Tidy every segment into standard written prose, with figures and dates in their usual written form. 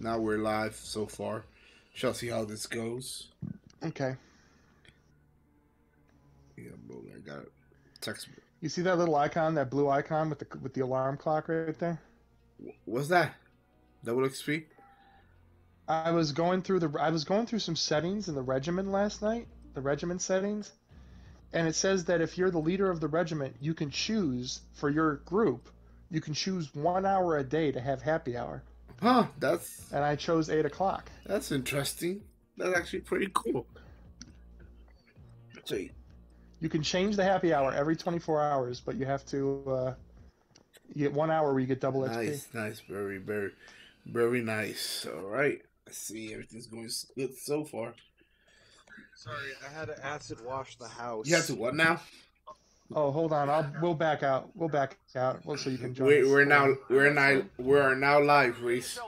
Now we're live so far. Shall see how this goes. Okay. Yeah, boom, I got it. Text me. You see that little icon, that blue icon with the alarm clock right there? What's that? Double XP? I was going through some settings in the regiment last night, the regiment settings, and it says that if you're the leader of the regiment, you can choose for your group, you can choose 1 hour a day to have happy hour. Huh, that's... And I chose 8 o'clock. That's interesting. That's actually pretty cool. So you can change the happy hour every 24 hours, but you have to you get 1 hour where you get double XP. Nice, nice, very, very, very nice. All right. I see everything's going good so far. Sorry, I had to acid wash the house. You have to what now? Oh, hold on. We'll back out. We'll back out. We'll so you can join. We're now live, Reese.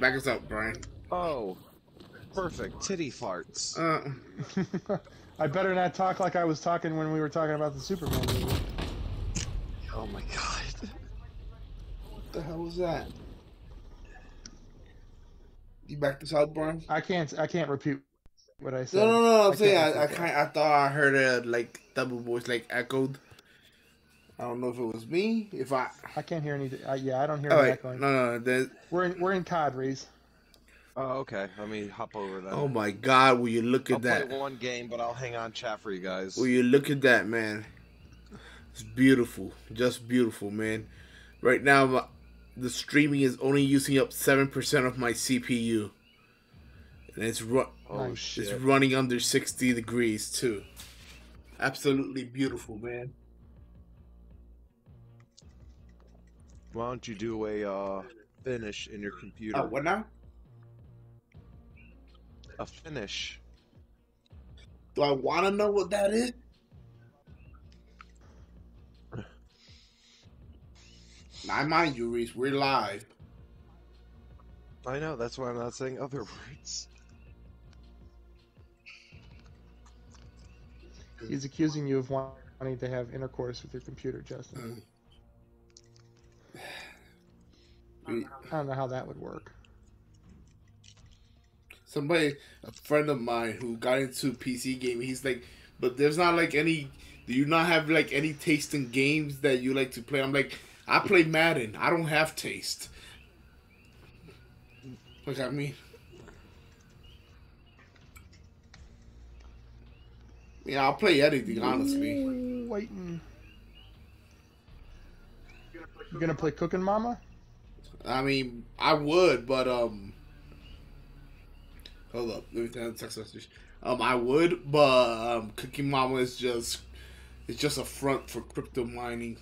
Back us up, Brian. Oh, perfect. Titty farts. I better not talk like I was talking when we were talking about the Superman movie. Oh my god. What the hell was that? You back this out, Brian? I can't repeat what I said. No. I'm saying I thought I heard a like double voice like echoed. I don't know if it was me. I can't hear any. Yeah, I don't hear any echoing. No. We're in COD, Reese. Oh, okay. Let me hop over that. Oh my God! Will you look at that? I'll play one game, but I'll hang on chat for you guys. Will you look at that, man? It's beautiful, just beautiful, man. Right now, the streaming is only using up 7% of my CPU, and it's running under 60 degrees too. Absolutely beautiful, man. Why don't you do a finish in your computer? What now? A finish. Do I want to know what that is? I mind you, Reese, we're live. I know, that's why I'm not saying other words. He's accusing you of wanting to have intercourse with your computer, Justin. I don't know how that would work. Somebody, a friend of mine who got into PC gaming, he's like, but there's not like any, do you not have like any taste in games that you like to play? I'm like, I play Madden. I don't have taste. Look at me. Yeah, I'll play anything, honestly. Waiting. You gonna play Cooking Mama? I mean, I would, but hold up, let me tell you the text message. I would, but Cooking Mama is just a front for crypto mining.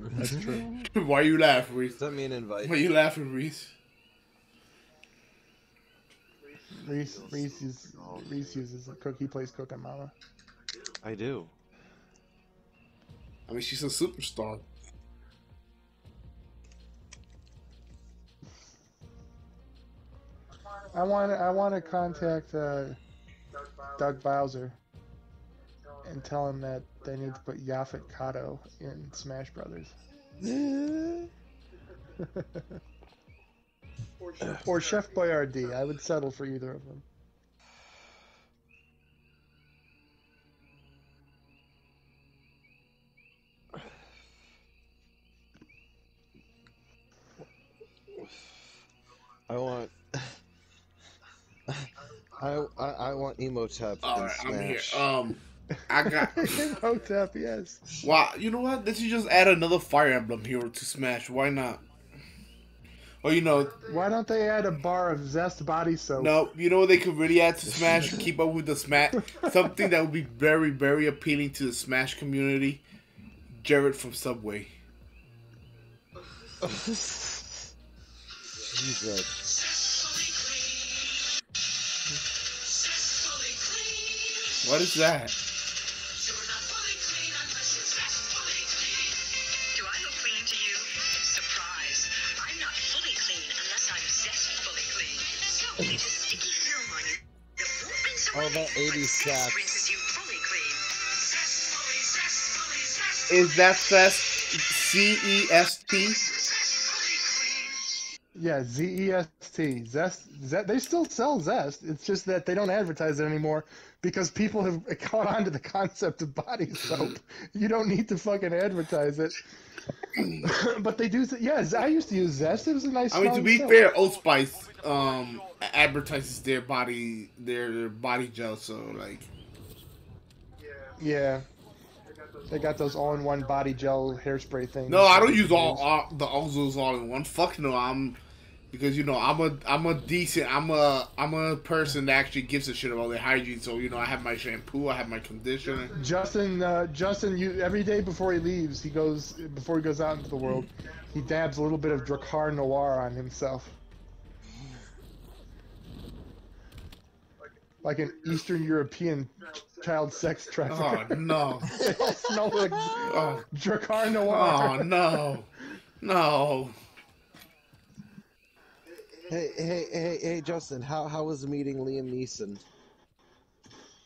That's true. Why are you laughing, Reese? Send me an invite. Why are you laughing, Reese? Reese uses a cookie place Cooking Mama. I do. I mean, she's a superstar. I want to contact Doug Bowser and tell him that they need to put Yaphet Kotto in Smash Brothers. Or Chef Boyardee. I would settle for either of them. I want Emotep in Smash. I'm here. I got Emotep, yes. Wow, you know what? Let's just add another Fire Emblem hero to Smash. Why not? Oh, you know. Why don't they add a bar of Zest body soap? No, you know what they could really add to Smash? Keep up with the Smash. Something that would be very, very appealing to the Smash community. Jared from Subway. Jesus. What is that? You're not fully clean unless you smash fully clean. Do I look clean to you? Surprise. I'm not fully clean unless I'm zestfully clean. So leave a sticky film on you. The movements are that 80s stuff rinses you fully clean. Zestfully. Is that Cest? C-E-S-T? Yeah, Zest. Zest. They still sell Zest. It's just that they don't advertise it anymore because people have caught on to the concept of body soap. You don't need to fucking advertise it. But they do. Yeah, I used to use Zest. It was a nice. I mean, to be fair, Old Spice advertises their body gel. So like, yeah. They got those all-in-one body gel hairspray things. No, I don't use all those all-in-one. Fuck no, because you know I'm a person that actually gives a shit about their hygiene. So you know I have my shampoo, I have my conditioner. Justin, you every day before he leaves, before he goes out into the world, he dabs a little bit of Drakkar Noir on himself, like an Eastern European child sex trafficker. Oh no! It all smells like Drakkar Noir. Oh no, no. Hey, Justin. How was meeting Liam Neeson?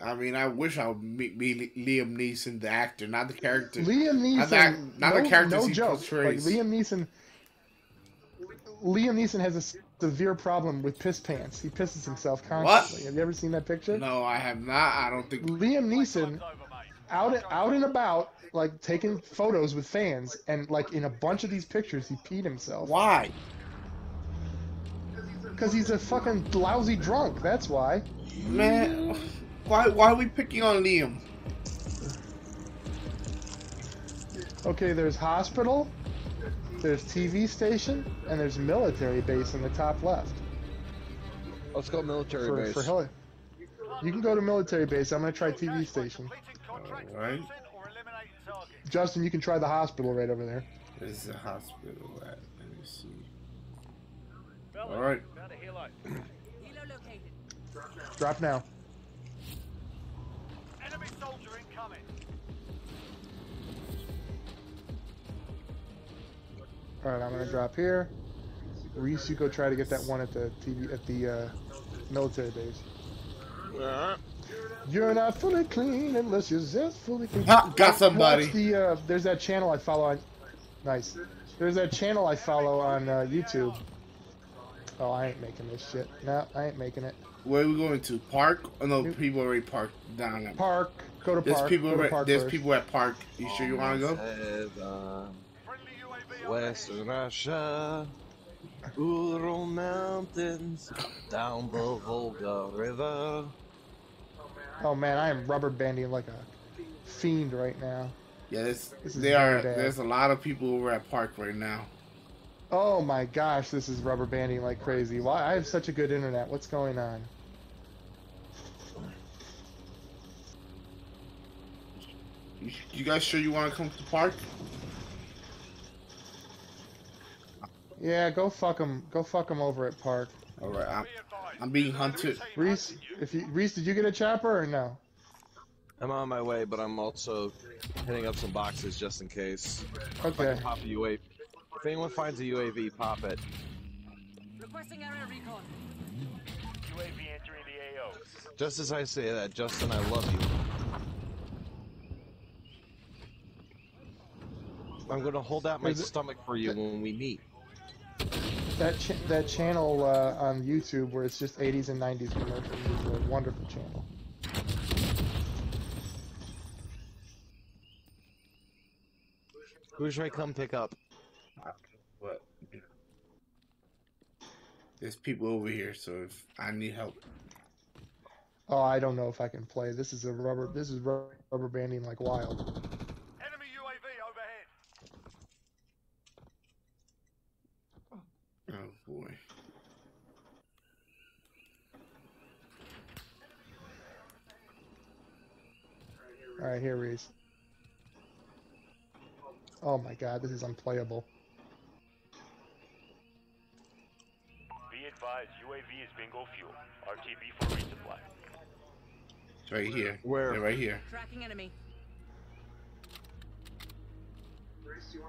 I mean, I wish I would meet Liam Neeson, the actor, not the character. Liam Neeson, not the character. No joke. Like, Liam Neeson has a severe problem with piss pants. He pisses himself constantly. What? Have you ever seen that picture? No, I have not. I don't think Liam Neeson out and about, like taking photos with fans, and like in a bunch of these pictures, he peed himself. Why? Because he's a fucking lousy drunk. That's why. Man, why are we picking on Liam? Okay, there's hospital. There's TV station, and there's military base in the top left. Let's go military base. For Hillary. You can go to military base. I'm going to try TV station. All right. Justin, you can try the hospital right over there. There's the hospital at? Let me see. All right. Drop now. Enemy soldier incoming. Alright, I'm gonna drop here. Reese, you go try to get that one at the TV at the military base. Alright. You're not fully clean unless you're just fully clean. Ha, got somebody. There's that channel I follow on. Nice. There's that channel I follow on YouTube. Oh, I ain't making this shit. No, I ain't making it. Where are we going to? Park? Oh, no, people already parked down there. Park. Go to park. There's people at park. You sure you want to go? Western Russia, Ural Mountains, down the Volga River. Oh man, I am rubber banding like a fiend right now. Yeah, there's a lot of people over at park right now. Oh my gosh, this is rubber banding like crazy. Why? I have such a good internet. What's going on? You guys sure you want to come to park? Yeah, go fuck them over at park. All right, I'm being hunted. Reese, did you get a chopper or no? I'm on my way, but I'm also hitting up some boxes just in case. Okay. If I can pop a UAV. If anyone finds a UAV, pop it. Requesting area recon. UAV entering the AO. Just as I say that, Justin, I love you. I'm gonna hold out my stomach for you when we meet. That channel on YouTube where it's just 80s and 90s commercials is a wonderful channel. Who should I come pick up? What? There's people over here, so if I need help. Oh, I don't know if I can play. This is rubber banding like wild. Oh boy. Alright, here, Reese. Oh my god, this is unplayable. Be advised, UAV is bingo fuel. RTB for resupply. It's right here. Where? Yeah, right here. Tracking enemy.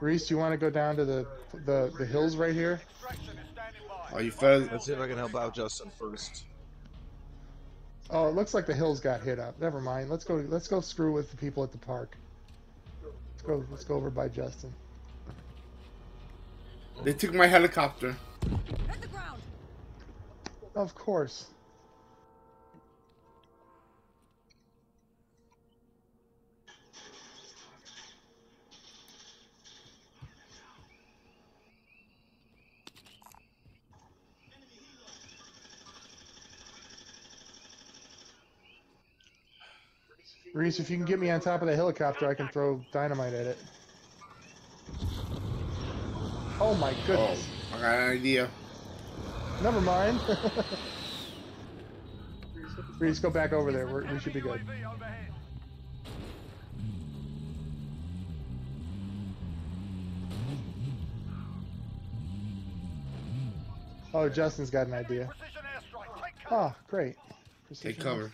Reese, you want to go down to the hills right here? Are you fed? Let's see if I can help out Justin first. Oh, it looks like the hills got hit up. Never mind. Let's go screw with the people at the park. Let's go over by Justin. They took my helicopter. Of course. Reese, if you can get me on top of the helicopter, I can throw dynamite at it. Oh my goodness. Oh, I got an idea. Never mind. Reese, go back over there. We should be good. Oh, Justin's got an idea. Oh, great. Take cover.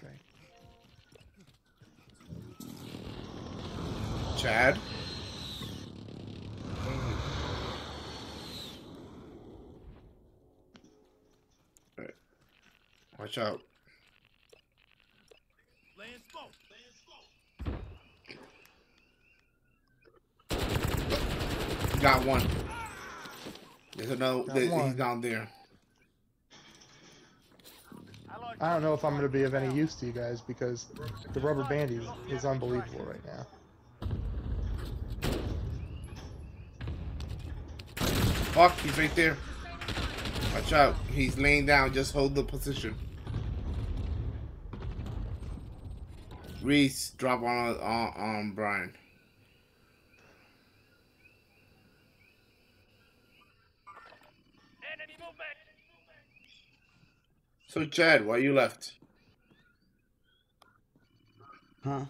Chad? All right. Watch out. Got one. There's another. He's down there. I don't know if I'm going to be of any use to you guys because the rubber bandit is unbelievable right now. Fuck, he's right there. Watch out. He's laying down. Just hold the position. Reese, drop on Brian. Enemy movement. So, Chad, why you left? Huh?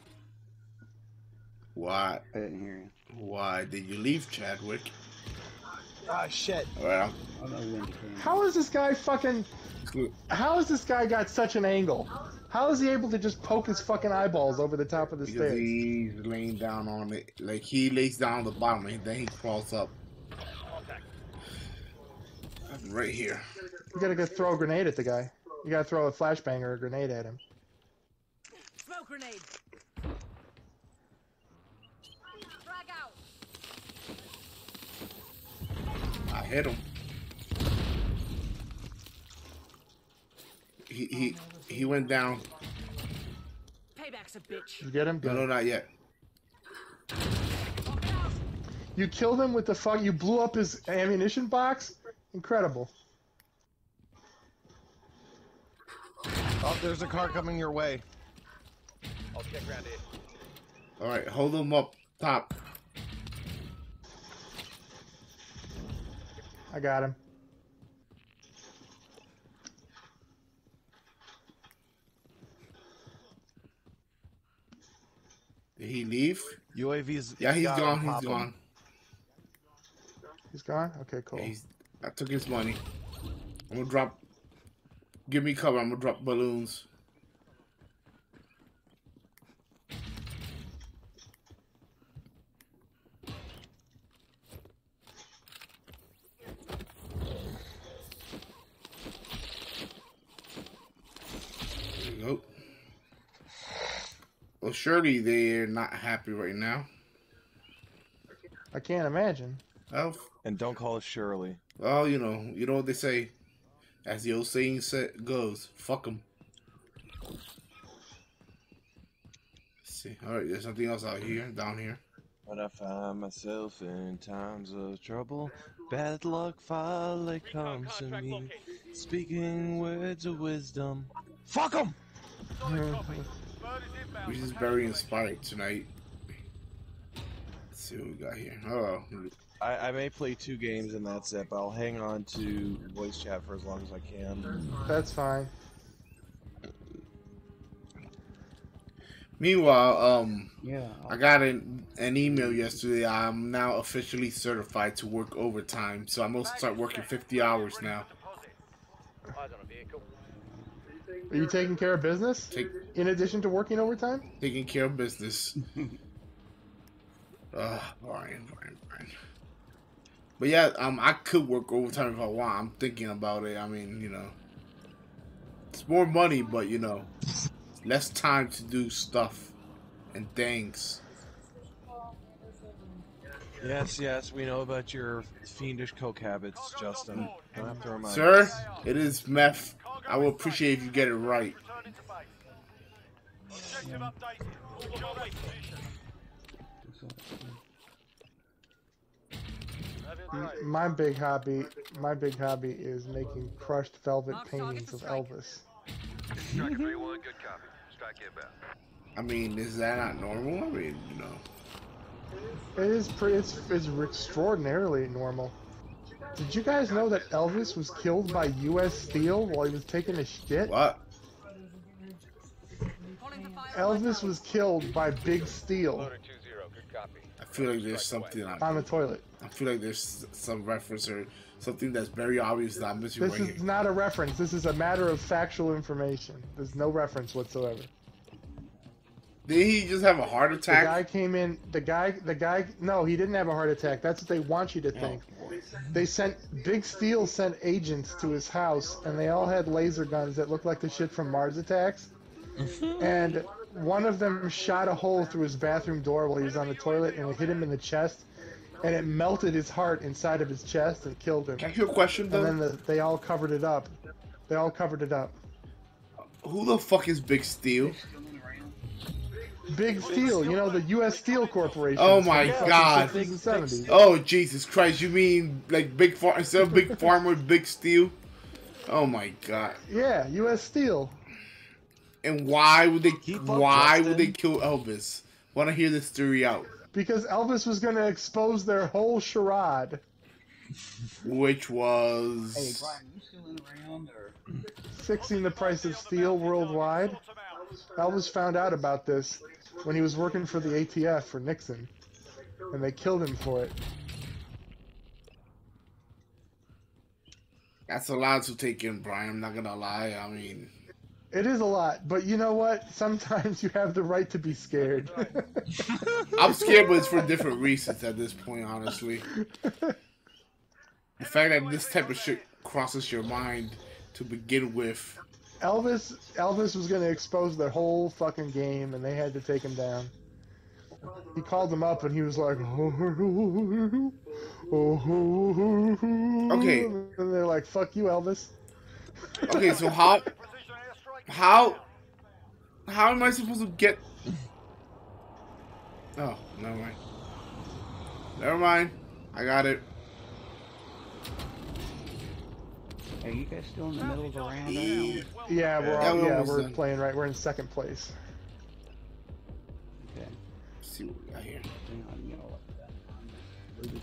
Why? I didn't hear you. Why did you leave, Chadwick? Ah, shit. Well, how is this guy fucking... How is this guy got such an angle? How is he able to just poke his fucking eyeballs over the top of the stairs? He's laying down on it. Like, he lays down on the bottom and then he crawls up. I'm right here. You gotta go throw a grenade at the guy. You gotta throw a flashbang or a grenade at him. Smoke grenade! I hit him. He went down. Payback's a bitch. You get him? Good. No, not yet. You killed him with the fuck. You blew up his ammunition box. Incredible. Oh, there's a car coming your way. I'll check around it. All right, hold him up top. I got him. Did he leave? UAV's. Yeah, he's gone. He's gone. He's gone? Okay, cool. Yeah, I took his money. I'm gonna drop. Give me cover. I'm gonna drop balloons. Well, surely they're not happy right now. I can't imagine. Oh. And don't call us Shirley. Well, you know what they say. As the old saying goes, fuck them. See, all right, there's something else out here, down here. When I find myself in times of trouble, bad luck finally comes to me. Located. Speaking words of wisdom. Fuck them! We're just very inspired tonight. Let's see what we got here. Oh, I may play 2 games and that's it, but I'll hang on to voice chat for as long as I can. That's fine. Meanwhile, yeah, I got an email yesterday. I'm now officially certified to work overtime, so I'm going to start working 50 hours now. Are you taking care of business? In addition to working overtime? Taking care of business. Brian. But yeah, I could work overtime if I want. I'm thinking about it. I mean, it's more money, but less time to do stuff and things. Yes, we know about your fiendish coke habits, Justin. Don't have to remind us. Sir, it is meth. I will appreciate if you get it right. Yeah. My big hobby is making crushed velvet paintings of Elvis. I mean, is that not normal? I mean, you know. It is pretty. It's extraordinarily normal. Did you guys know that Elvis was killed by U.S. Steel while he was taking a shit? What? Elvis was killed by Big Steel. I feel like there's something on the toilet. I feel like there's some reference or something that's very obvious that I'm missing. This is not a reference. This is a matter of factual information. There's no reference whatsoever. Did he just have a heart attack? The guy came in. The guy. No, he didn't have a heart attack. That's what they want you to think. Oh, they sent Big Steel sent agents to his house, and they all had laser guns that looked like the shit from Mars Attacks. And one of them shot a hole through his bathroom door while he was on the toilet, and it hit him in the chest, and it melted his heart inside of his chest and killed him. Can I ask you a question, though? And then they all covered it up. They all covered it up. Who the fuck is Big Steel? Big Steel, you know, the U.S. Steel Corporation. Oh my God! Oh Jesus Christ! You mean like Big Farm instead of Big Farm with Big Steel? Oh my God! Yeah, U.S. Steel. And why would they? Why would they kill Elvis? Want to hear this theory out? Because Elvis was going to expose their whole charade, which was hey, Brian, you still around, or... fixing the price of steel worldwide. Elvis found out about this when he was working for the ATF for Nixon, and they killed him for it. That's a lot to take in, Brian. I'm not gonna lie. I mean, it is a lot, but you know what? Sometimes you have the right to be scared. I'm scared, but it's for different reasons at this point, honestly. The fact that this type of shit crosses your mind to begin with. Elvis was going to expose their whole fucking game, and they had to take him down. He called them up, and he was like, okay. And they're like, fuck you, Elvis. Okay, so how am I supposed to get... Oh, never mind. Never mind. I got it. Are you guys still in the middle of the round? Yeah, we're playing right. We're in second place. Okay. Let's see what we got here. Hang on, you know, it'd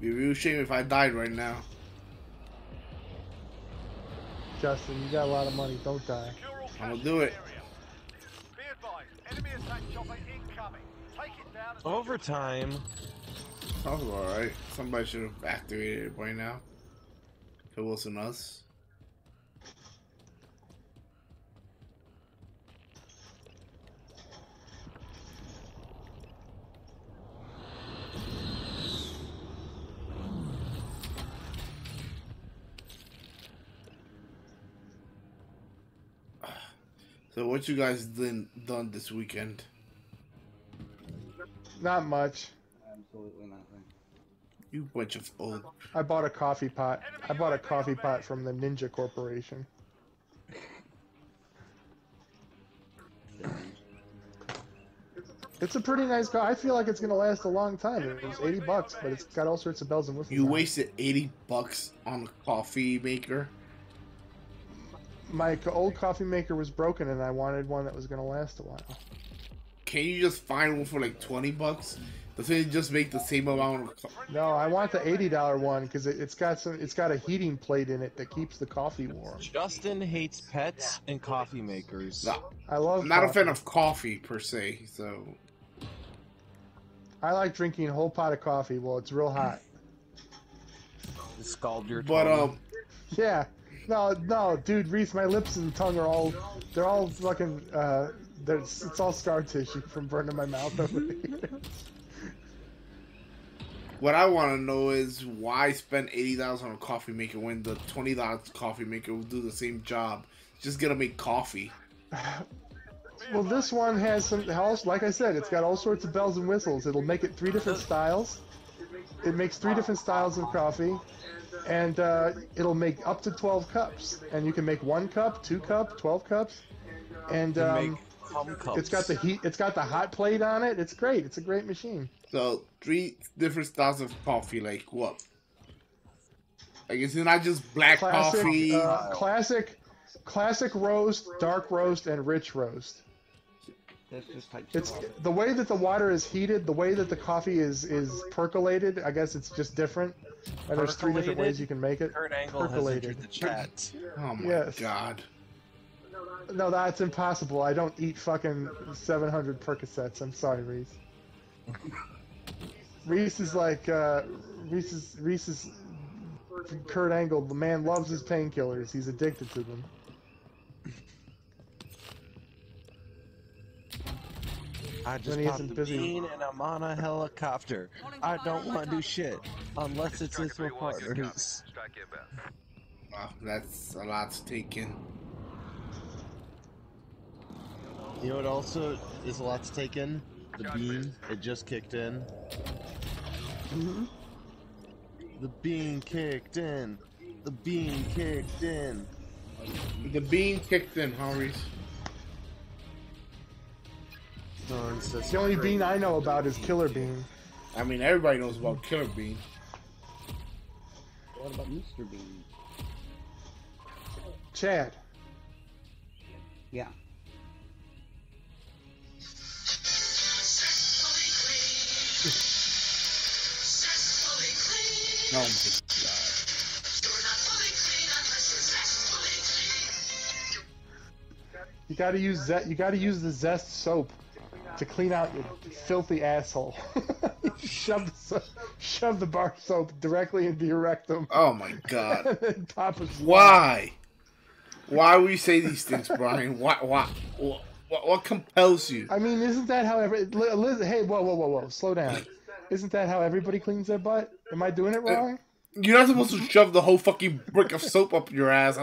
be a real shame if I died right now. Justin, you got a lot of money. Don't die. I'm gonna do it. Overtime. Sounds alright. Somebody should have activated it by now. It wasn't us. So what you guys done this weekend? Not much. Absolutely nothing. You bunch of old. I bought a coffee pot. I bought a coffee pot from the Ninja Corporation. It's a pretty nice coffee. I feel like it's gonna last a long time. It was $80, but it's got all sorts of bells and whistles. You wasted $80 on a coffee maker. My old coffee maker was broken, and I wanted one that was gonna last a while. Can you just find one for like $20? Doesn't it just make the same amount of coffee? No, I want the $80 one because it's got a heating plate in it that keeps the coffee warm. Justin hates pets and coffee makers. No, I'm not a fan of coffee per se, so I like drinking a whole pot of coffee while it's real hot. It scald your tongue. But yeah, no, dude, Reese, my lips and tongue are all fucking it's all scar tissue from burning my mouth over the years. What I want to know is why spend $80 on a coffee maker when the $20 coffee maker will do the same job. It's just gonna make coffee. Well, this one has like I said, it's got all sorts of bells and whistles. It'll make it three different styles. It makes 3 different styles of coffee, and it'll make up to 12 cups. And you can make 1 cup, 2 cup, 12 cups, and it's got the heat. It's got the hot plate on it. It's great. It's a great machine. So 3 different styles of coffee, like what? Like it's not just black coffee. Classic roast, dark roast, and rich roast. It's the way that the water is heated, the way that the coffee is percolated. I guess it's just different. And there's 3 different ways you can make it. Kurt Angle percolated. Has entered the chat. Oh my god. No, that's impossible. I don't eat fucking 700 Percocets. I'm sorry, Reese. Reese is like Reese is Kurt Angle. The man loves his painkillers. He's addicted to them. I just popped a bean and I'm on a helicopter. I don't want to do shit unless it's with my partners. Wow, that's a lot to take in. You know what also is a lot to take in? The bean. It just kicked in. The bean kicked in. The bean kicked in. The bean kicked in, Harry's. The only bean I know about is Killer Bean. I mean, everybody knows about Killer Bean. What about Mr. Bean? Chad. Yeah. No, I'm just... You gotta use zest. You gotta use the Zest soap to clean out your filthy asshole. shove the bar soap directly into your rectum. Oh my god! Why? Why we say these things, Brian? What compels you? I mean, isn't that how every? Hey, whoa! Slow down. Isn't that how everybody cleans their butt? Am I doing it wrong? You're not supposed to shove the whole fucking brick of soap up your ass.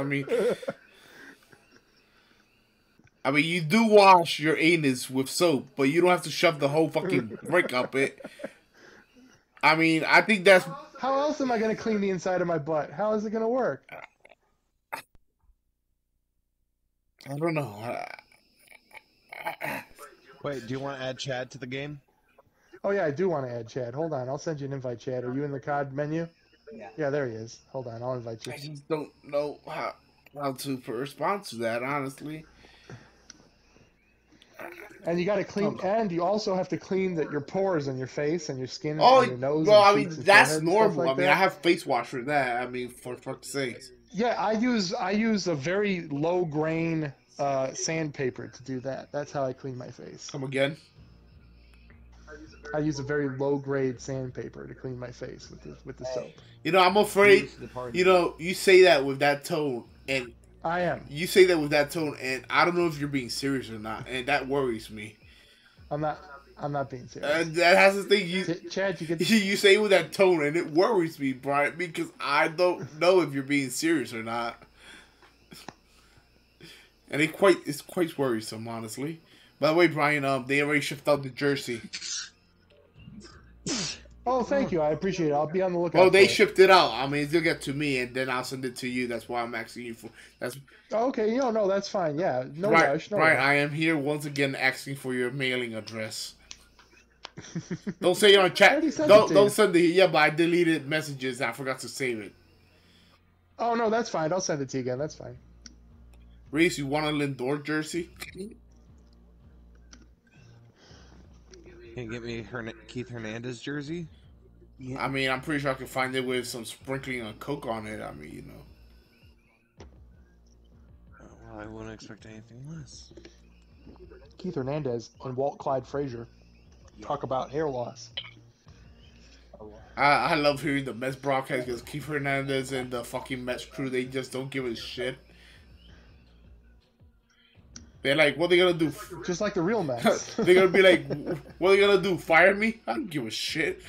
I mean, you do wash your anus with soap, but you don't have to shove the whole fucking brick up it. I mean, I think that's... How else am I going to clean the inside of my butt? How is it going to work? I don't know. Wait, do you want to add Chad to the game? Oh, yeah, I do want to add Chad. Hold on, I'll send you an invite, Chad. Are you in the COD menu? Yeah. Yeah, there he is. Hold on, I'll invite you. I just don't know how to respond to that, honestly. And you got to clean, and you also have to clean your pores and your face and your skin and your nose. Well, I mean, that's normal. I mean, I have face wash for that. I mean, for fuck's sake. Yeah, I use a very low grain sandpaper to do that. That's how I clean my face. Come again? I use a very low grade sandpaper to clean my face with the soap. You know, I'm afraid. You know, you say that with that tone and. I am. You say that with that tone, and I don't know if you're being serious or not, and that worries me. I'm not being serious. That has the thing. Chad, you say it with that tone, and it worries me, Brian, because I don't know if you're being serious or not. And it's quite worrisome, honestly. By the way, Brian, they already shipped out the jersey. Oh, thank you. I appreciate it. I'll be on the lookout. Oh, they shipped it out. I mean, they'll get to me, and then I'll send it to you. That's why I'm asking you for. That's okay. No, that's fine. Yeah, no rush. Right, I am here once again asking for your mailing address. Don't say you're on chat. Don't send it. Yeah, but I deleted messages. I forgot to save it. Oh no, that's fine. I'll send it to you again. That's fine. Reese, you want a Lindor jersey? Can you get me Keith Hernandez jersey? Yeah. I mean, I'm pretty sure I can find it with some sprinkling of Coke on it. I mean, you know. Well, I wouldn't expect anything less. Keith Hernandez and Walt Clyde Fraser talk about hair loss. I love hearing the Mets broadcast because Keith Hernandez and the fucking Mets crew, they just don't give a shit. They're like, what are they gonna do? Just like the real Mets. They're gonna be like, what are they gonna do? Fire me? I don't give a shit.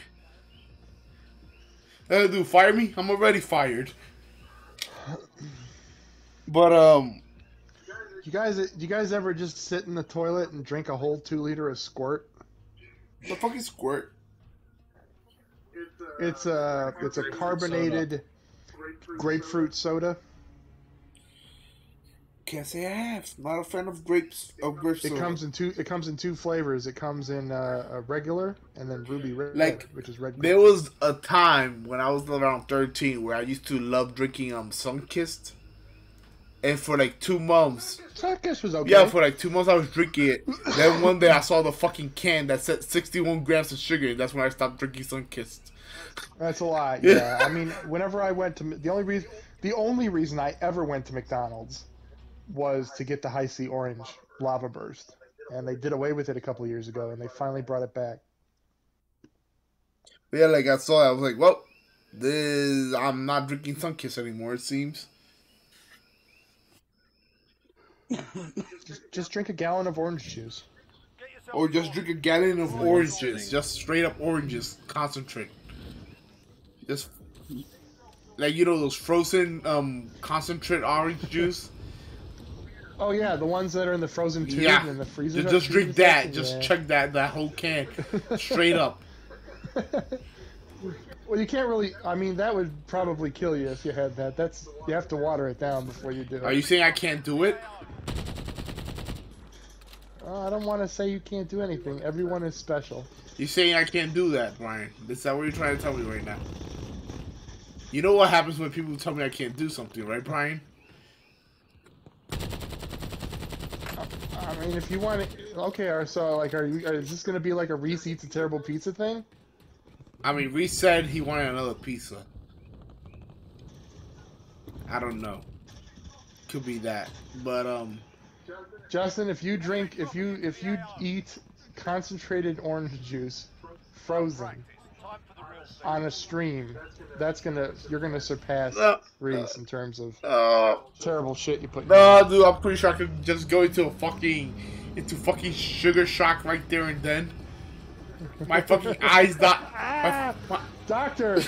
They're gonna do fire me? I'm already fired. But you guys ever just sit in the toilet and drink a whole 2 liter of squirt? The fucking squirt. It's a carbonated grapefruit soda. Can't say I have. Not a fan of grape soda. It comes in two flavors. It comes in a regular and then ruby red, which is red. There was a time when I was around 13 where I used to love drinking Sunkist, and for like 2 months, Sunkist was okay. Yeah, for like 2 months I was drinking it. Then one day I saw the fucking can that said 61 grams of sugar. And that's when I stopped drinking Sunkist. That's a lot. Yeah, I mean, whenever I went to the only reason I ever went to McDonald's was to get the High C Orange Lava Burst, and they did away with it a couple of years ago, and they finally brought it back. Yeah, like I saw it, I was like, well, I'm not drinking Sunkist anymore, it seems. just drink a gallon of orange juice. Or just drink a gallon of oranges, just straight up oranges, concentrate. Just, like, you know, those frozen concentrate orange juice? Oh yeah, the ones that are in the frozen tube and in the freezer. Just drink that. Just chug that whole can straight up. Well, you can't really. I mean, that would probably kill you if you had that. That's, you have to water it down before you do it. Are you saying I can't do it? I don't want to say you can't do anything. Everyone is special. You're saying I can't do that, Brian? Is that what you're trying to tell me right now? You know what happens when people tell me I can't do something, right, Brian? I mean, if you want it, okay. So, like, is this gonna be like a Reese Eats a Terrible Pizza thing? I mean, Reese said he wanted another pizza. I don't know. Could be that, but Justin, if you eat concentrated orange juice, frozen, on a stream, you're gonna surpass Reese in terms of terrible shit you put. No, dude, I'm pretty sure I could just go into fucking sugar shock right there and then. My fucking eyes Doctor,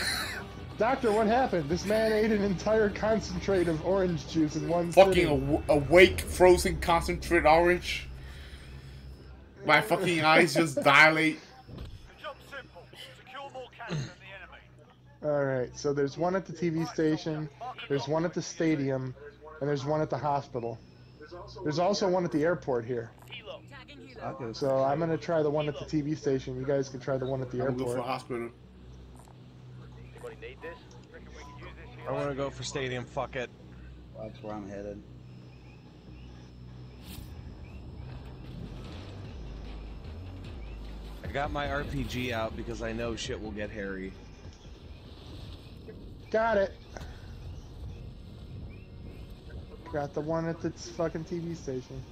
doctor, what happened? This man ate an entire concentrate of orange juice in one sitting. Awake frozen concentrate orange. My fucking eyes just dilate. Alright, so there's one at the TV station, there's one at the stadium, and there's one at the hospital. There's also one at the airport here. So I'm going to try the one at the TV station. You guys can try the one at the airport. I'm going to go for hospital. I want to go for stadium, fuck it. That's where I'm headed. I got my RPG out because I know shit will get hairy. Got it. Got the one at the fucking TV station.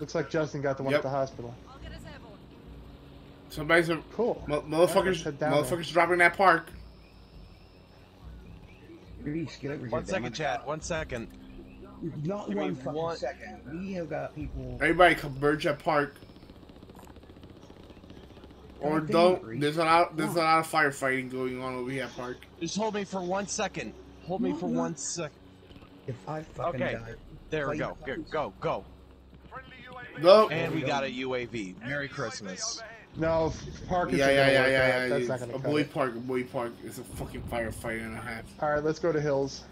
Looks like Justin got the one at the hospital. Somebody's a cool motherfuckers dropping that park. One second, chat. 1 second. Not one fucking second. We have got people. Everybody converge at park. Or don't. There's a lot of firefighting going on over here at park. Just hold me for 1 second. Hold me for 1 second. If I fucking die. There we go. Go. No. And we got a UAV. Merry Christmas. No, park is yeah. That's not gonna cut. A boy park is a fucking firefighter and a half. All right, let's go to hills.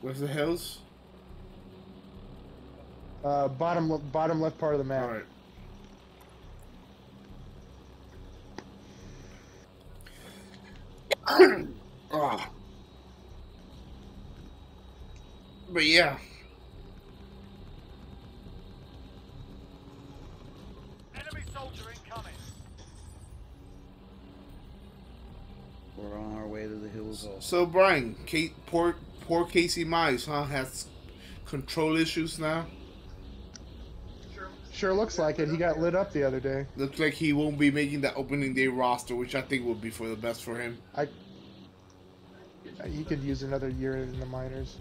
Where's the hills? Bottom left part of the map. All right. Oh. But yeah. Enemy soldier incoming. We're on our way to the hills. So Brian, poor Casey Mize, huh? Has control issues now. Sure looks like it. He got lit up the other day. Looks like he won't be making the opening day roster, which I think will be for the best for him. He could use another year in the minors.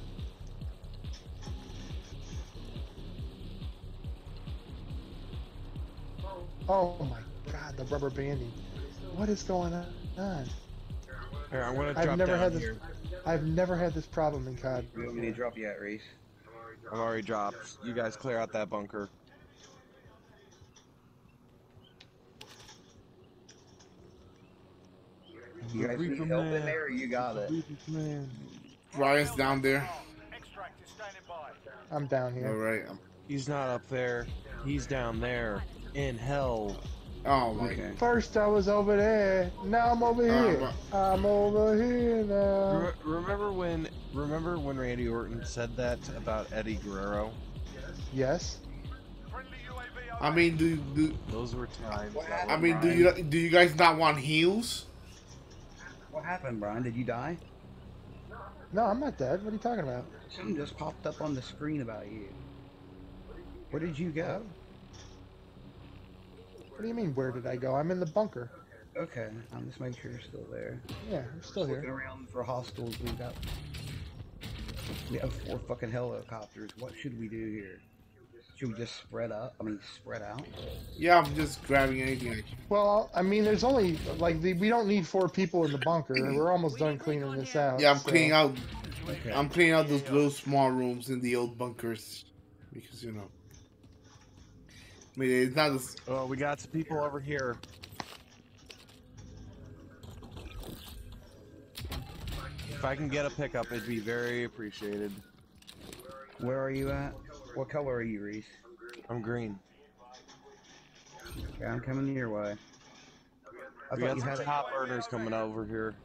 Oh my God, the rubber banding! What is going on? Here, I want to drop down here. I've never had this problem in COD. You want me to drop you at, Reese? I've already dropped. You guys clear out that bunker. guys need help in there, or you got it? Ryan's down there. I'm down here. All right. He's not up there. He's down there. In hell. Oh my God. First I was over there. Now I'm over here. I'm over here now. Remember when Randy Orton said that about Eddie Guerrero? Yes. I mean, do those were times. I mean, do you guys not want heels? What happened, Brian? Did you die? No, I'm not dead. What are you talking about? Something just popped up on the screen about you. Where did you go? What do you mean, where did I go? I'm in the bunker. Okay, I'm just making sure you're still there. Yeah, I'm still here. Looking around for hostiles. We have 4 fucking helicopters. What should we do here? Should we just spread up? I mean, spread out? Yeah, I'm just grabbing anything. Well, I mean, there's only, like, we don't need 4 people in the bunker. We're almost done cleaning this out. Yeah, I'm cleaning out. Okay. I'm cleaning out those little small rooms in the old bunkers. Because, you know. I mean, it's not as... Oh, we got some people over here. If I can get a pickup, it'd be very appreciated. Where are you at? What color are you, Reese? I'm green. Okay, I'm coming your way. We got some top earners coming over here.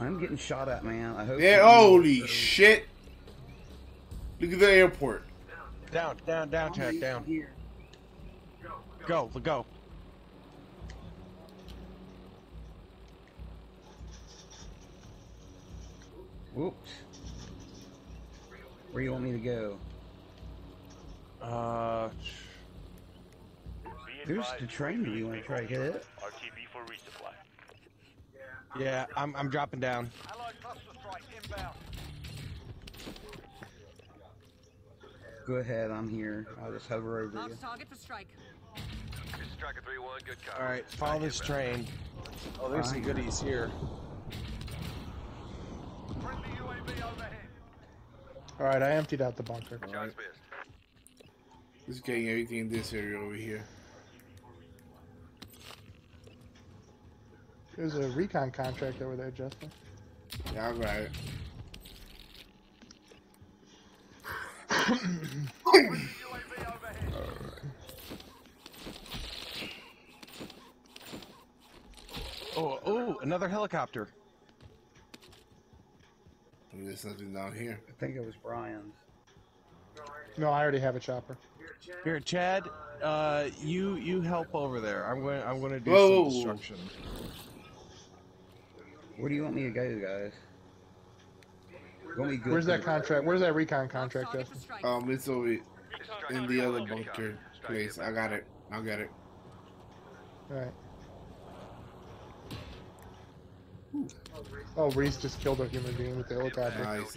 I'm getting shot at, man. I hope. Yeah, holy shit! Look at the airport. Down, Chad, down. Here. Go. Whoops. Where you want me to go? There's the train. Do you want to try to hit it? RTV for resupply. Yeah, I'm dropping down. Go ahead, I'm here. I'll just hover over you. All right, follow this train. Oh, there's some goodies here. All right, I emptied out the bunker. Right. Just getting everything in this area over here. There's a recon contract over there, Justin. Yeah, I'll grab it. Oh, another helicopter. Maybe there's something down here. I think it was Brian's. No, I already have a chopper. Here, Chad, you help over there. I'm gonna do some destruction. Where do you want me to go, guys? Where's that contract? Where's that recon contract, Justin? It's over in the other bunker place. I got it. I'll get it. All right. Ooh. Oh, Reese just killed a human being with the helicopter. Nice.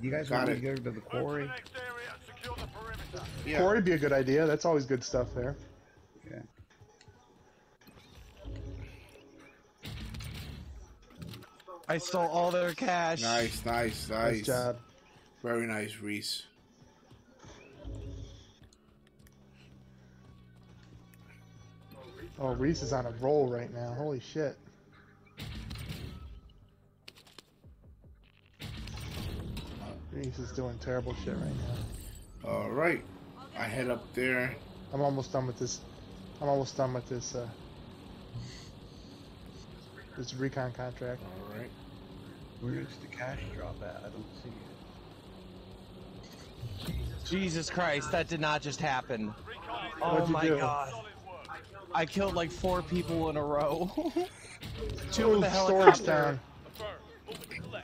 You guys want to go to the quarry? Yeah. Quarry would be a good idea. That's always good stuff there. Okay. I stole all their cash. Nice. Nice job. Very nice, Reese. Oh, Reese is on a roll right now. Holy shit. Reese is doing terrible shit right now. All right. I head up there. I'm almost done with this. This recon contract. All right. Where's the cash drop at? I don't see it. Jesus Christ, that did not just happen. Oh my God. I killed like 4 people in a row. 2 with the helicopter. Storage town.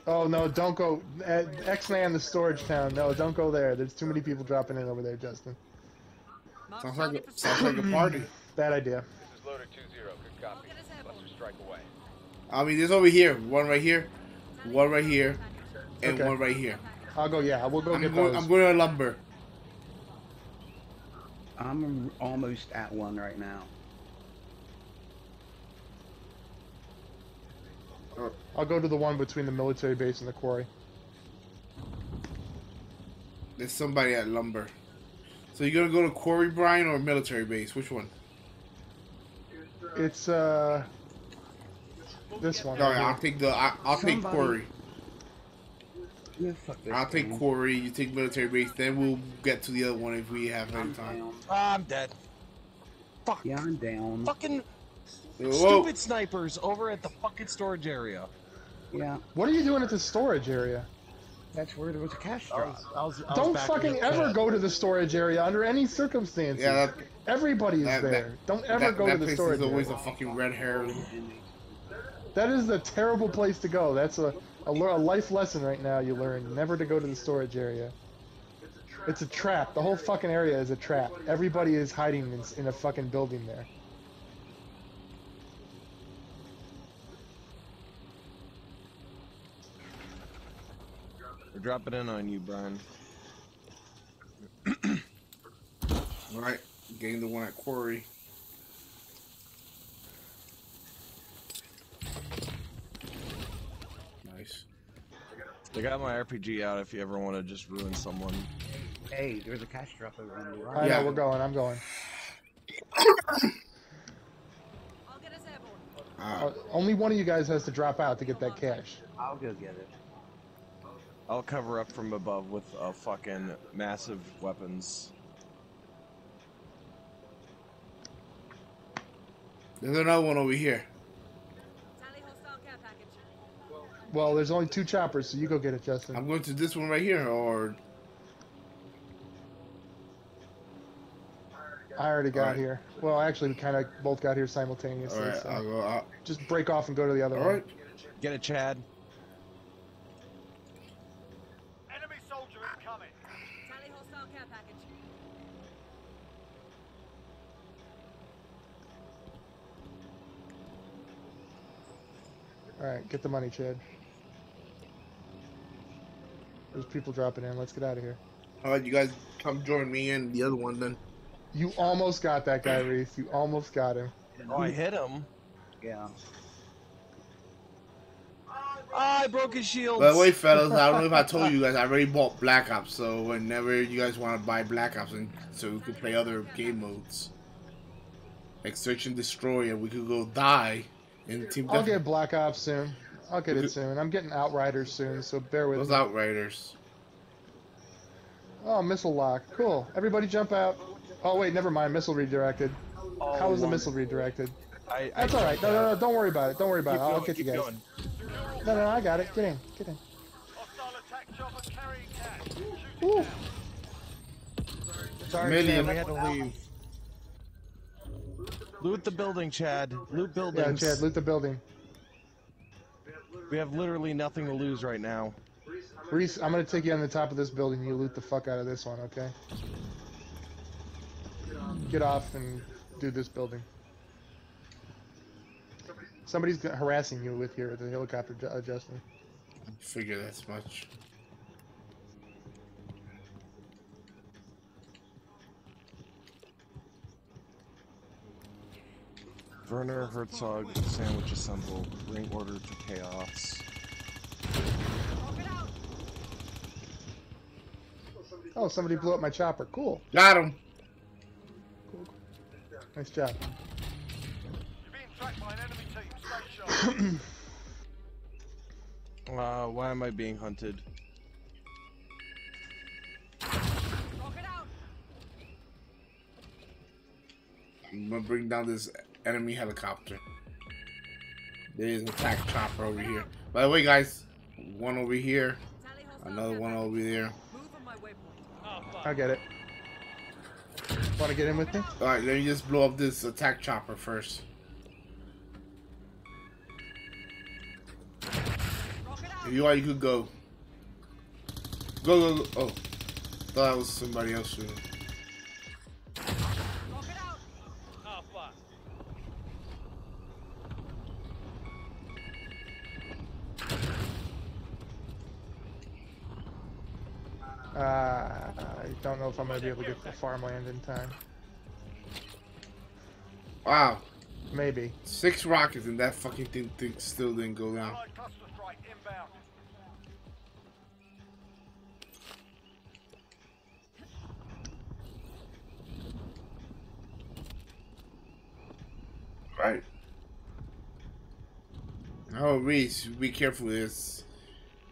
Oh no, don't go. X-Man the storage town. No, don't go there. There's too many people dropping in over there, Justin. Sounds like a party. Bad idea. This is loader 2-0. Good copy. Buster strike away. I mean, there's over here. One right here. One right here. And okay. One right here. I'll go, yeah. We'll go get those. I'm going to lumber. I'm almost at one right now. I'll go to the one between the military base and the quarry. There's somebody at Lumber. So you're gonna go to Quarry Brine or Military Base? Which one? It's this one. All right, I'll take the I'll take Quarry. Yeah, I'll take Quarry. You take Military Base. Then we'll get to the other one if we have any time. I'm dead. Fuck. Yeah, I'm down. Fucking stupid snipers over at the fucking storage area. Yeah. What are you doing at the storage area? That's where there was a cash drop. I was don't fucking ever go to the storage area under any circumstances. Yeah, that, everybody is there. Don't ever go to the storage area. That place is always a fucking red herring. That is a terrible place to go. That's a life lesson right now you learn. Never to go to the storage area. It's a trap. The whole fucking area is a trap. Everybody is hiding in a fucking building there. We're dropping in on you, Brian. Alright, getting the one at Quarry. Nice. They got my RPG out if you ever want to just ruin someone. Hey, there's a cash drop over on the right. Yeah, we're going. I'm going. Only one of you guys has to drop out to get that cash. I'll go get it. I'll cover up from above with fucking massive weapons. There's another one over here. Well, there's only two choppers, so you go get it, Justin. I'm going to this one right here, or... I already got here. Well, actually, we kind of both got here simultaneously. All right, so I'll go out. Just break off and go to the other one. All right. Get it, Chad. Alright, get the money, Chad. There's people dropping in. Let's get out of here. Alright, you guys come join me and the other one then. You almost got that guy, Reese. You almost got him. Oh, I hit him. Yeah. I broke his shield. By the way, fellas, I don't know if I told you guys, I already bought Black Ops, so whenever you guys want to buy Black Ops, and so we can play other game modes. Like Search and Destroy, and we could go die. I'll get Black Ops soon. I'll get it soon. I'm getting Outriders soon, so bear with me. Those Outriders. Oh, missile lock. Cool. Everybody jump out. Oh, wait, never mind. Missile redirected. Oh, how was the missile redirected? That's alright. No, no, no. Don't worry about it. Don't worry about it. I'll get you guys. Going. No, no, I got it. Get in. Get in. Ooh. Sorry, Chad, I had to leave. Loot the building, Chad. Loot buildings. Yeah, Chad, loot the building. We have literally nothing to lose right now. Reese, I'm gonna take you on the top of this building. You loot the fuck out of this one, okay? Get off and do this building. Somebody's harassing you with here with the helicopter, Justin. I figure that's much. Werner Herzog sandwich assembled. Bring order to chaos. Oh, somebody blew up my chopper. Cool. Got him. Cool. Nice job. You're being tracked by an enemy team. Stay sharp. Why am I being hunted? I'm gonna bring down this enemy helicopter. There's an attack chopper over here. By the way, guys, one over here, another one over there. I get it. Want to get in with me? All right, let me just blow up this attack chopper first. If you are, you could go. Go, go, go. Oh, thought that was somebody else shooting. I don't know if I'm going to be able to get the farmland in time. Wow. Maybe. 6 rockets and that fucking thing still didn't go down. Oh, Reese, be careful with this.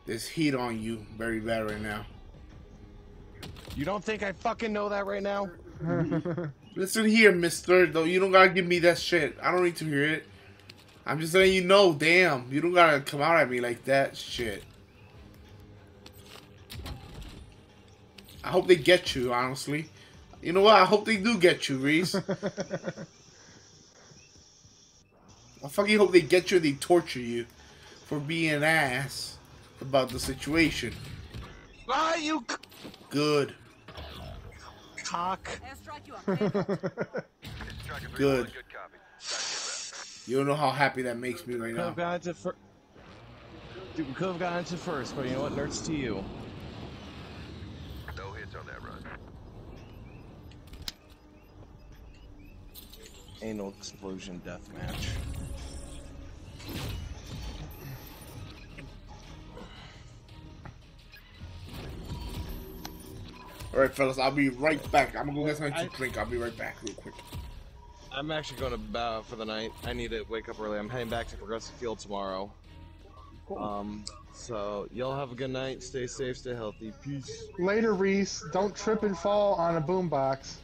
There's heat on you very bad right now. You don't think I fucking know that right now? Listen here, mister, though. You don't gotta give me that shit. I don't need to hear it. I'm just letting you know, damn. You don't gotta come out at me like that shit. I hope they get you, honestly. You know what? I hope they do get you, Reese. I fucking hope they get you and they torture you for being an ass about the situation. Ah, you... Good. Cock. Good. You don't know how happy that makes me right now. Dude, we could have gotten to first, but you know what? Nerds to you. No hits on that run. Anal explosion deathmatch. Alright, fellas, I'll be right back. I'm gonna go get something to drink. I'll be right back real quick. I'm actually going to bow for the night. I need to wake up early. I'm heading back to Progressive Field tomorrow. Cool. So, y'all have a good night. Stay safe, stay healthy. Peace. Later, Reese. Don't trip and fall on a boombox.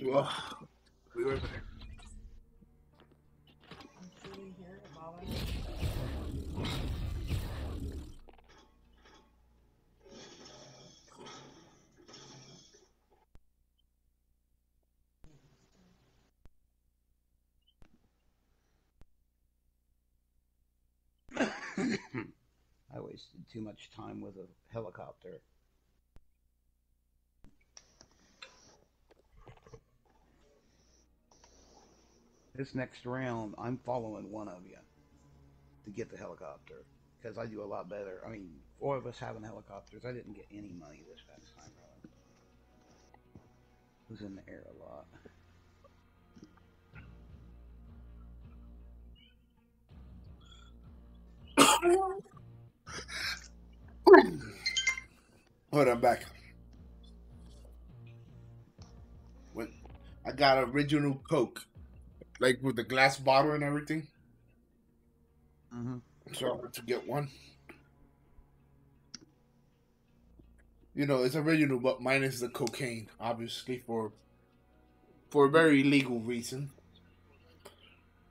Well, we were there. I wasted too much time with a helicopter. This next round, I'm following one of you to get the helicopter, because I do a lot better. I mean, four of us having helicopters. I didn't get any money this past time, really. It was in the air a lot. Hold on, back. When I got original Coke, like with the glass bottle and everything. Mm-hmm. So I went to get one. You know, it's original, but minus the cocaine, obviously, for a very legal reason.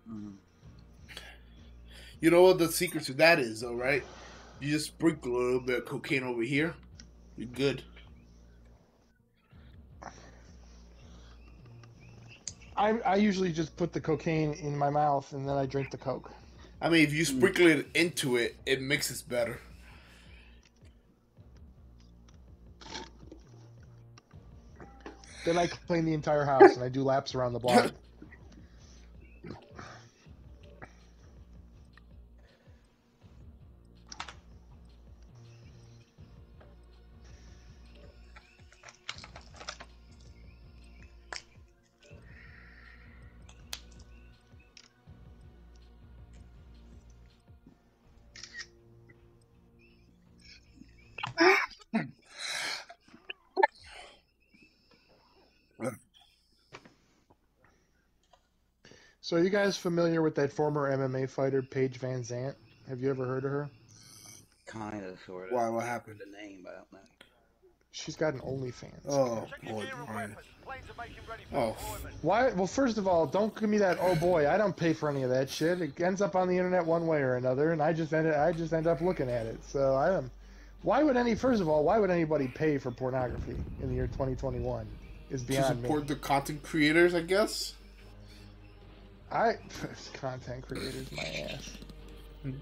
Mm-hmm. You know what the secret to that is, though, right? You just sprinkle a little bit of cocaine over here. You're good. I usually just put the cocaine in my mouth, and then I drink the Coke. I mean, if you sprinkle it into it, it mixes better. Then I clean the entire house, and I do laps around the block. So are you guys familiar with that former MMA fighter, Paige VanZant? Have you ever heard of her? Kind of, sort of. Why? What happened? The name, I don't know. She's got an OnlyFans. Oh, boy. Oh. Why? Well, first of all, don't give me that, oh, boy, I don't pay for any of that shit. It ends up on the internet one way or another, and I just end up looking at it. So I don't... First of all, why would anybody pay for pornography in the year 2021? It's beyond me. To support the content creators, I guess? Content creators, my ass.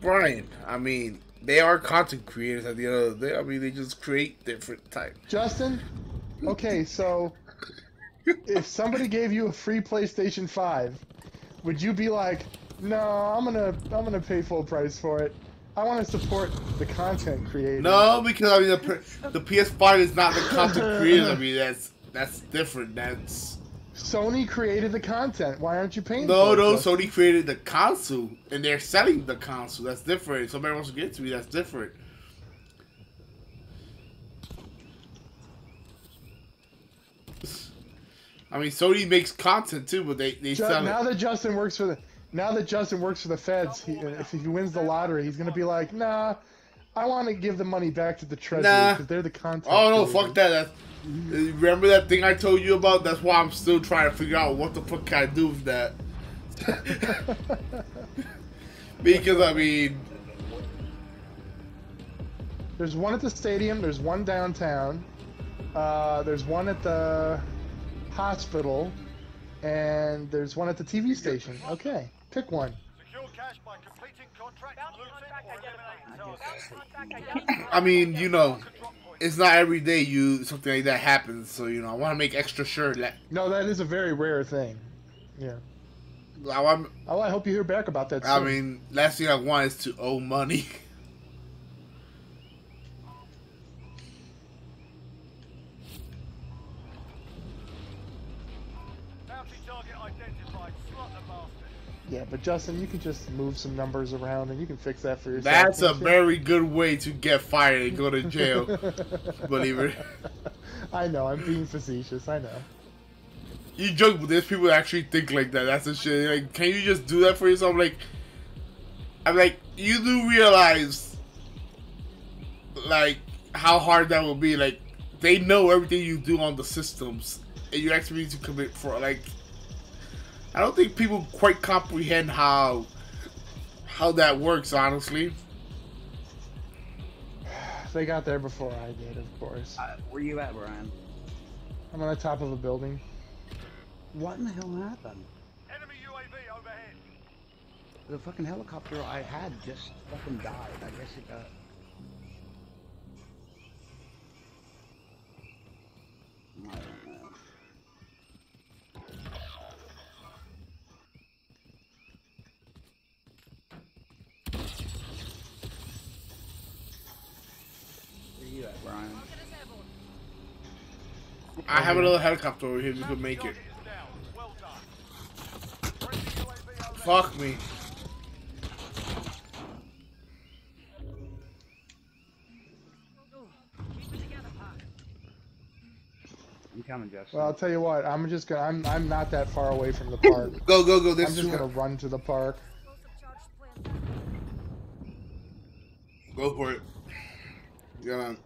Brian, I mean, they are content creators at the end of the day. I mean, they just create different types. Justin, okay, so if somebody gave you a free PlayStation 5, would you be like, no, I'm gonna pay full price for it? I want to support the content creators. No, because I mean, the PS5 is not the content creators. I mean, that's different. That's Sony created the content. Why aren't you paying? No, Sony created the console, and they're selling the console. That's different. If somebody wants to get to me, that's different. I mean, Sony makes content too, but they sell it. Now that Justin works for the feds, if he wins the lottery, he's gonna be like, nah, I want to give the money back to the treasury because they're the content. Oh no, fuck that. Remember that thing I told you about? That's why I'm still trying to figure out what the fuck can I do with that. Because, I mean... There's one at the stadium, there's one downtown, there's one at the hospital, and there's one at the TV station. Okay, pick one. I mean, you know... It's not every day something like that happens, so you know I want to make extra sure that. No, that is a very rare thing. Yeah. Oh, I hope you hear back about that soon. I mean, last thing I want is to owe money. Yeah, but Justin, you can just move some numbers around and you can fix that for yourself. That's a very good way to get fired and go to jail, believe it. I know, I'm being facetious, I know. You joke, but there's people that actually think like that. That's the shit. Like, can you just do that for yourself? Like, I'm like, you do realize, like, how hard that will be. Like, they know everything you do on the systems, and you actually need to commit fraud. Like, I don't think people quite comprehend how that works, honestly. They got there before I did, of course. Where you at, Brian? I'm on the top of a building. What in the hell happened? Enemy UAV overhead. The fucking helicopter I had just fucking died. I guess it got... I don't know. Brian. I have another helicopter over here if you could make it. Fuck me. I'm coming, Justin. Well, I'll tell you what. I'm just gonna. I'm not that far away from the park. Go, go, go! This I'm just gonna run to the park. Go for it. You're on.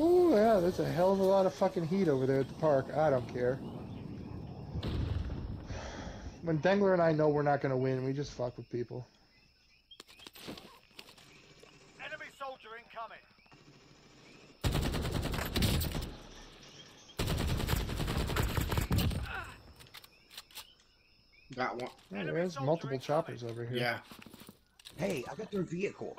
Oh yeah, there's a hell of a lot of fucking heat over there at the park. I don't care. When Dengler and I know we're not gonna win, we just fuck with people. Enemy soldier incoming. Got one. Yeah, there's multiple choppers over here. Yeah. Hey, I got their vehicle.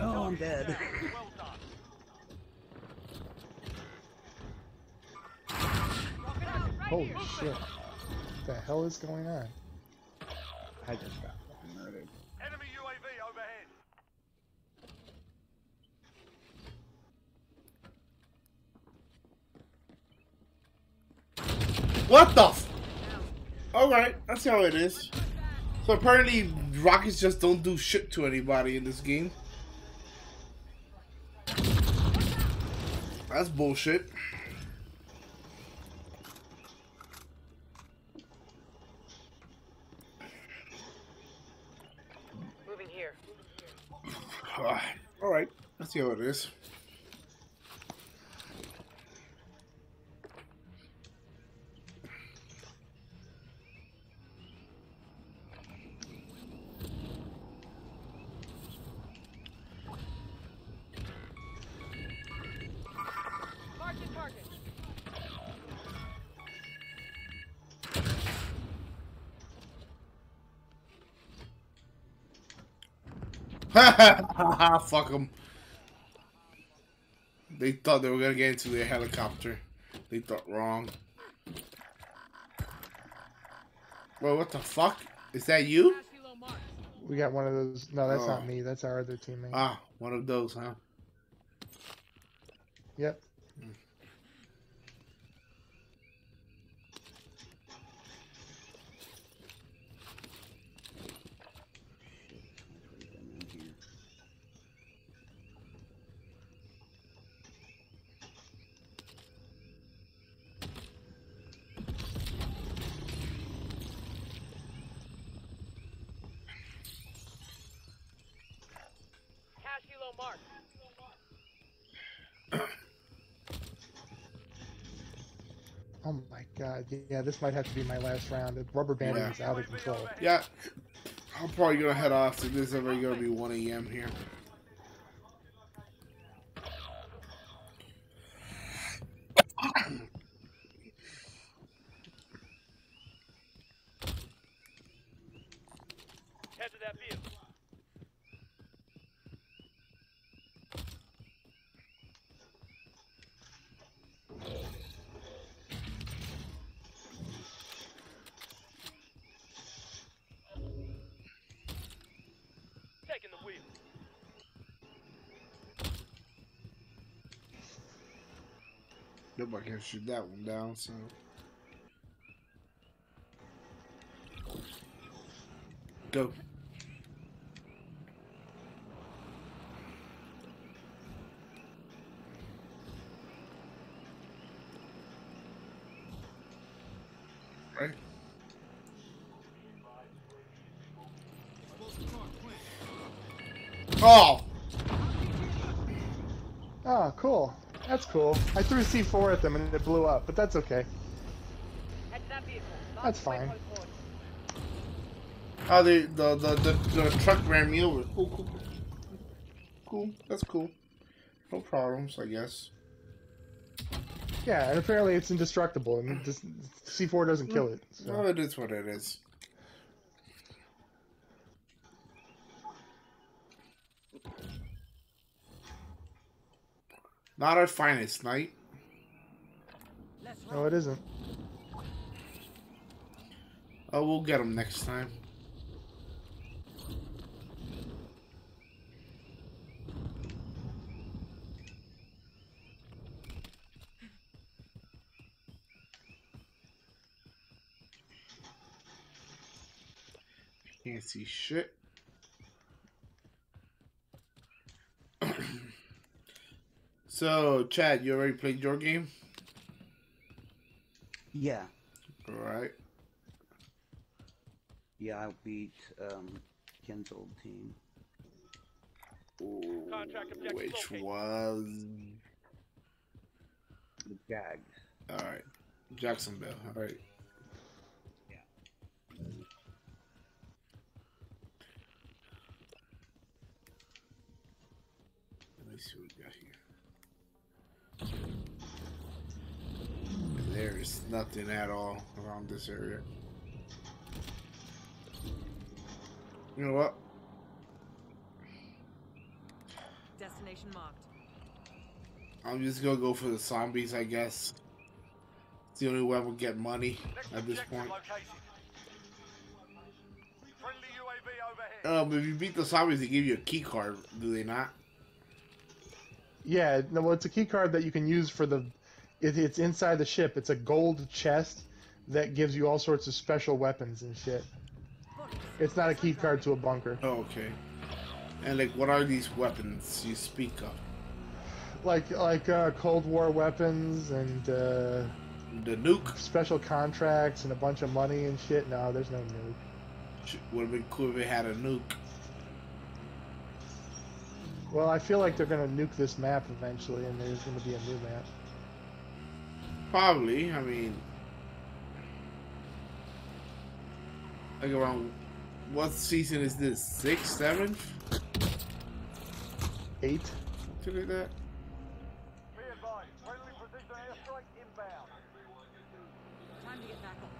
Oh, I'm dead. Holy shit. What the hell is going on? I just got fucking murdered. Enemy UAV overhead. What the f- Alright, that's how it is. So apparently, rockets just don't do shit to anybody in this game. That's bullshit. Moving here. All right, let's see how it is. Fuck them. They thought they were gonna get into the helicopter. They thought wrong. Well, what the fuck? Is that you? We got one of those. No, that's not me. That's our other teammate. Ah, one of those, huh? Yep. Oh my god, yeah, this might have to be my last round. The rubber band is out of control. Yeah, I'm probably gonna head off. So this is already gonna be 1 a.m. here. Nobody can shoot that one down, so. Go. Right? Oh! Oh, cool. That's cool. I threw C4 at them and it blew up, but that's okay. That's fine. Oh, the truck ran me over. Cool, cool, cool. Cool, that's cool. No problems, I guess. Yeah, and apparently it's indestructible, and just, C4 doesn't kill it. So. Well, it is what it is. Not our finest night. No, it isn't. Oh, we'll get them next time. Can't see shit. So, Chad, you already played your game? Yeah. All right. Yeah, I beat Ken's old team. Ooh, which was... the Jag. All right. Jacksonville. All right. There's nothing at all around this area. You know what? Destination marked. I'm just gonna go for the zombies, I guess. It's the only way we'll get money at this point. If you beat the zombies, they give you a key card, do they not? Yeah, no, well, it's a key card that you can use for the. It's inside the ship. It's a gold chest that gives you all sorts of special weapons and shit. It's not a key card to a bunker. Oh, okay. And like, what are these weapons you speak of? Like Cold War weapons and the nuke. Special contracts and a bunch of money and shit. No, there's no nuke. Would have been cool if it had a nuke. Well, I feel like they're gonna nuke this map eventually, and there's gonna be a new map. Probably, I mean, like around, what season is this? 6th, 7th? 8th? Something like that. Be advised, friendly precision airstrike inbound. Time to get back up.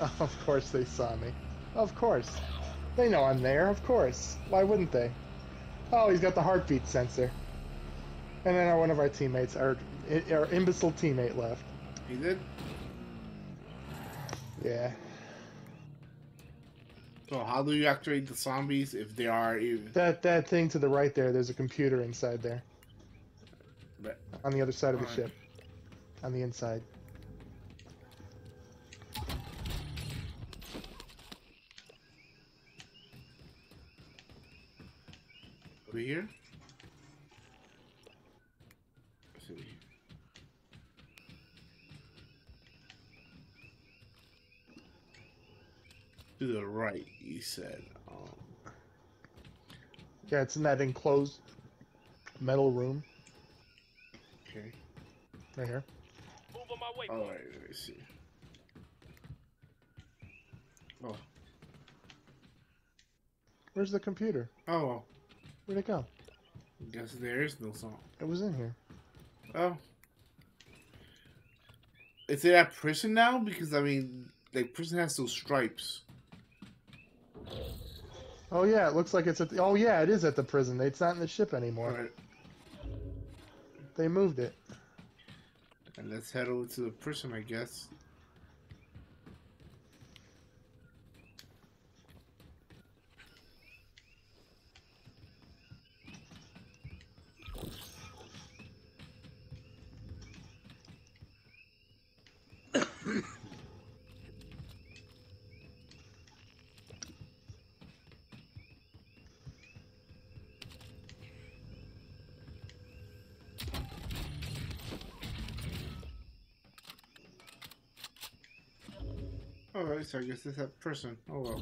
Of course they saw me. Of course. They know I'm there, of course. Why wouldn't they? Oh, he's got the heartbeat sensor. And then one of our teammates, our imbecile teammate left. He did? Yeah. So how do you activate the zombies if they are even... That thing to the right there, there's a computer inside there. But, on the other side of the ship. On the inside. Over here? Let's see. To the right, you said. Yeah, it's in that enclosed metal room. Okay. Right here. Move on my way. All right, let me see. Oh. Where's the computer? Oh. Where'd it go? I guess there is no song. It was in here. Oh. Is it at prison now? Because, I mean, like, prison has those stripes. Oh, yeah, it looks like it's at the... Oh, yeah, it is at the prison. It's not in the ship anymore. All right. They moved it. And let's head over to the prison, I guess. Alright, so I guess it's that person. Oh well.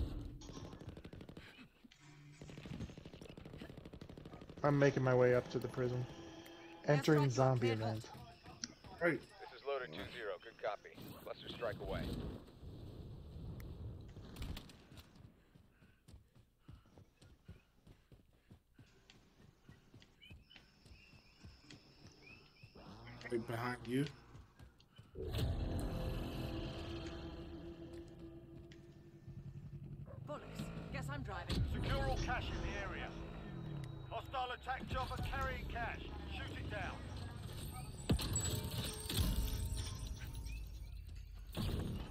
I'm making my way up to the prison. Entering zombie event. Right. This is loader 2-0. Good copy. Cluster strike away. Right behind you. Secure all cash in the area. Hostile attack chopper carrying cash. Shoot it down.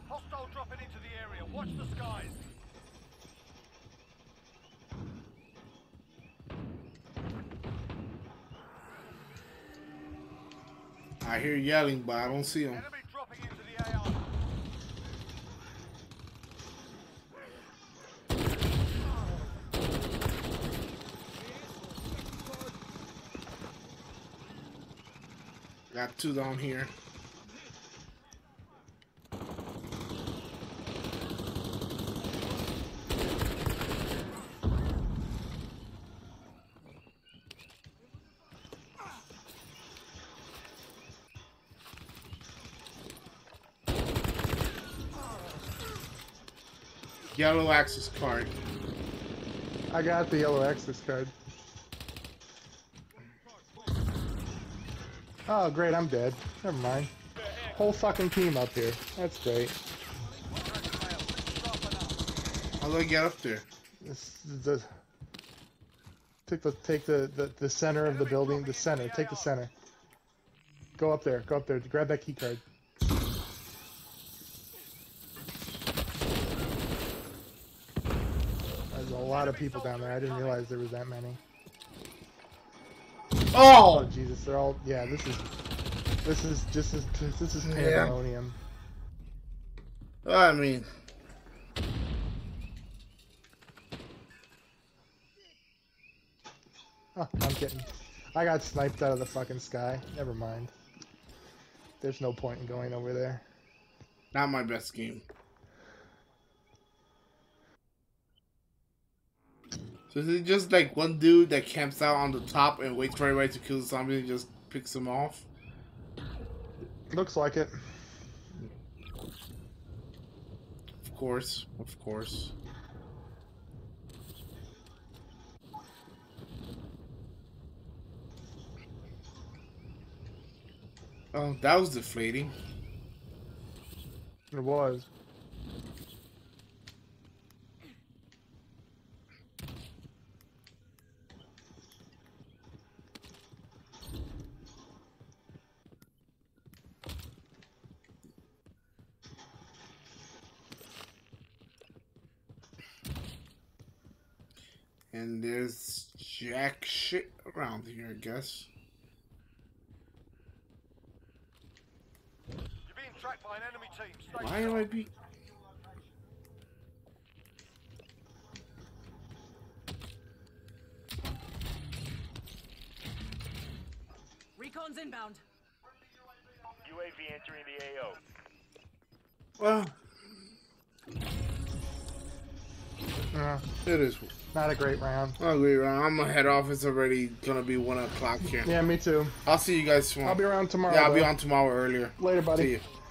Hostile dropping into the area. Watch the skies. I hear yelling, but I don't see him. Enemy dropping into the AR. Got two down here. Yellow access card. I got the yellow access card. Oh, great, I'm dead. Never mind. Whole fucking team up here. That's great. How do I get up there? Take the center of the building. The center. Take the center. Go up there. Go up there. Grab that key card. There's a lot of people down there. I didn't realize there was that many. Oh! Oh Jesus, they're all this is pandemonium. Yeah. I mean oh, I'm kidding. I got sniped out of the fucking sky. Never mind. There's no point in going over there. Not my best game. So is it just like one dude that camps out on the top and waits for everybody to kill the zombie and just picks him off? Looks like it. Of course, of course. Oh, that was deflating. It was. And there's jack shit around here, I guess. You're being tracked by an enemy team. Stay Why do I be... Recon's inbound. UAV entering the AO. Well... it is not a great round. Not a great round. I'm gonna head off. It's already gonna be 1 o'clock here. Yeah, me too. I'll see you guys tomorrow. I'll be around tomorrow. Yeah, I'll be on tomorrow earlier. Later, buddy. See you.